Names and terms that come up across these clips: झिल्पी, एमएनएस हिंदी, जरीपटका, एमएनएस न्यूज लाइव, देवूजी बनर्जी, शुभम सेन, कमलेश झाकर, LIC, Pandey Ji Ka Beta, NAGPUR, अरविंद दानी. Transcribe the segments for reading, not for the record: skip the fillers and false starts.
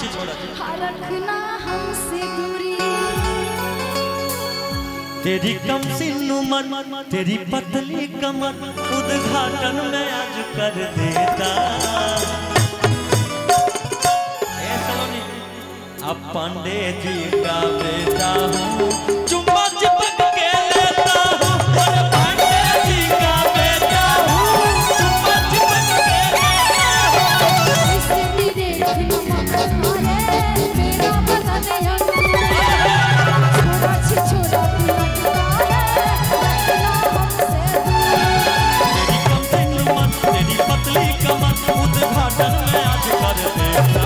चीज हो रही है। तेरी कम सिन उम्र तेरी पतली कमर उद्घाटन में आज कर देता। अब पांडे जी का बेटा हूँ, चुम्मा चिपक के लेता हूँ। पांडे जी का बेटा हूँ, चुम्मा चिपक के लेता हूँ। तेरी पतली कमर उद्घाटन में आज कर देता।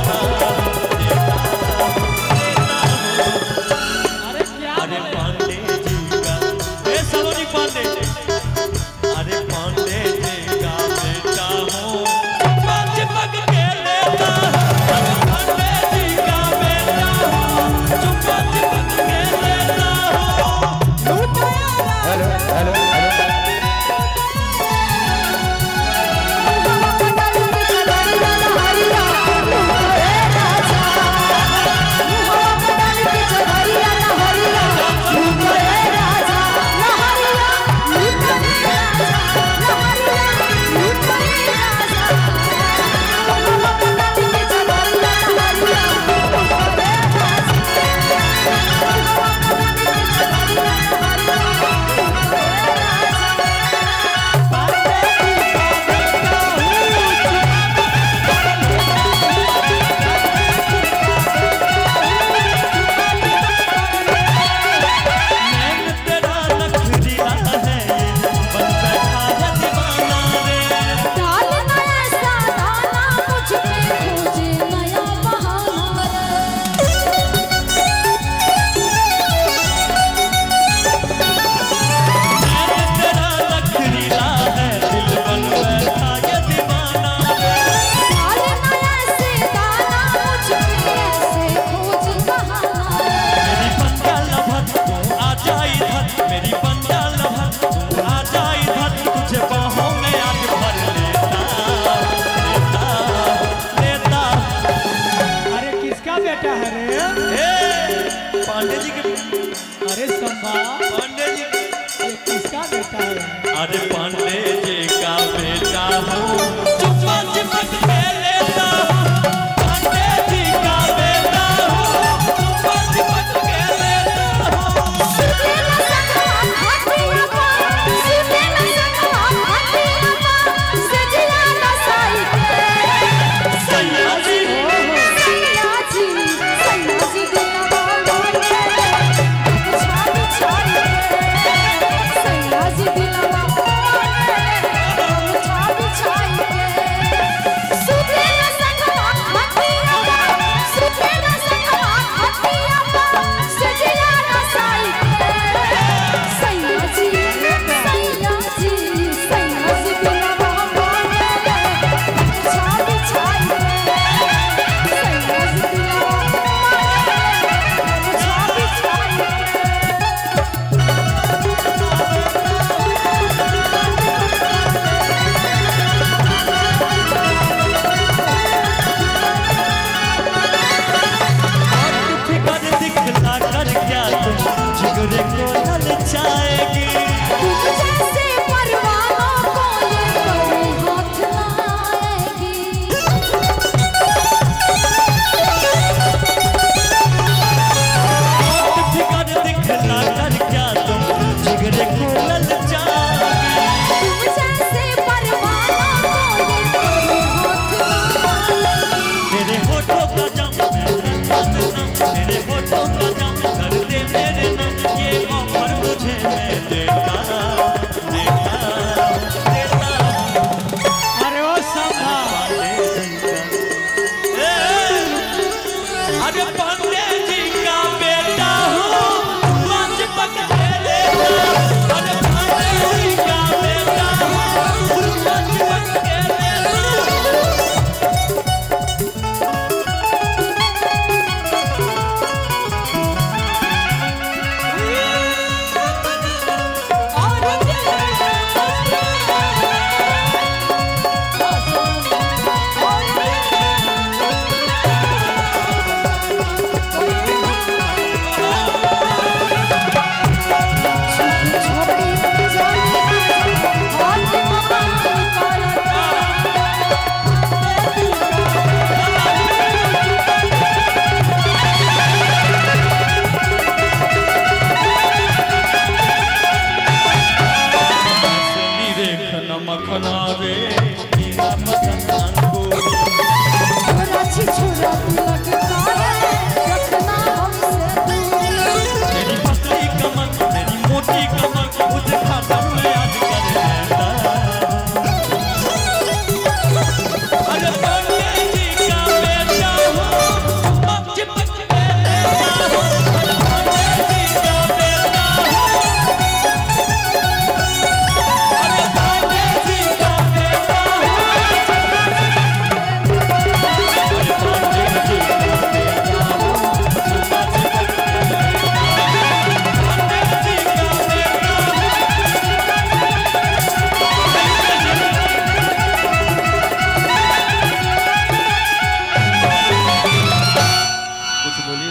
पांडे जी का बेटा हूँ।